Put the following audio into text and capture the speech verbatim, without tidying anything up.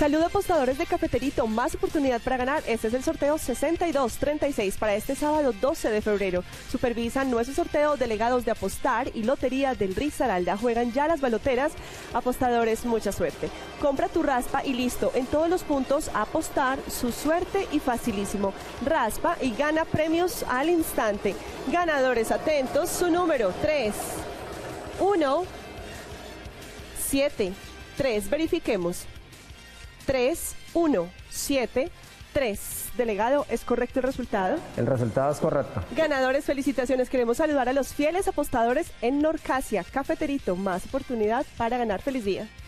Saludos apostadores de Cafeterito, más oportunidad para ganar. Este es el sorteo sesenta y dos treinta y seis para este sábado doce de febrero. Supervisan nuestro sorteo delegados de apostar y lotería del Risaralda. Juegan ya las baloteras. Apostadores, mucha suerte. Compra tu raspa y listo. En todos los puntos, apostar, su suerte y facilísimo. Raspa y gana premios al instante. Ganadores atentos, su número tres uno siete tres. Verifiquemos. tres uno siete tres. Delegado, ¿es correcto el resultado? El resultado es correcto. Ganadores, felicitaciones. Queremos saludar a los fieles apostadores en Norcasia. Cafeterito, más oportunidad para ganar. Feliz día.